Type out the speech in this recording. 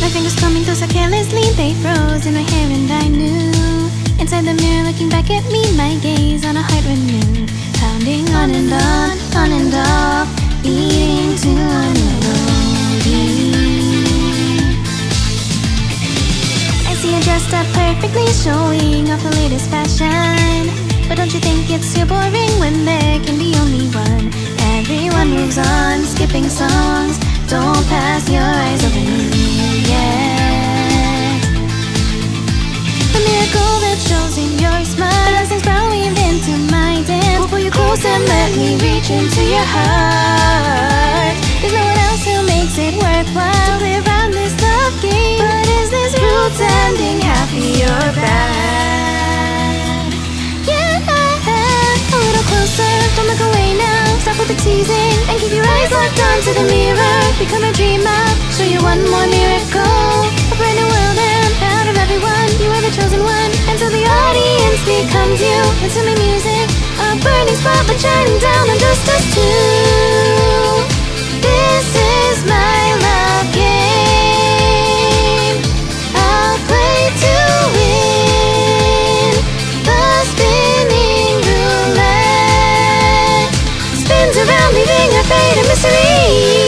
My fingers combing through so carelessly, they froze in my hair and I knew. Inside the mirror looking back at me, my gaze on a heart renewed. Pounding on and off, beating to a melody. I see you dressed up perfectly, showing off the latest fashion. But don't you think it's too boring when there can be only one? Everyone moves on, skipping songs, don't pass your eyes over me, yeah. The miracle that shows in your smile, as it's growing into my dance. Pull you close and let me reach into your heart. There's no one else who makes it worthwhile to live out this love game. But is this roots ending happy or bad? Yeah, a little closer, don't look away now. Stop with the teasing and keep your eyes locked onto the mirror. Become a dreamer, show you one more miracle. A brand new world and out of everyone, you are the chosen one. Until the audience becomes you, into my music. A burning spotlight shining down on just us two. This is my love game. I'll play to win. The spinning roulette spins around, leaving a fate of mystery.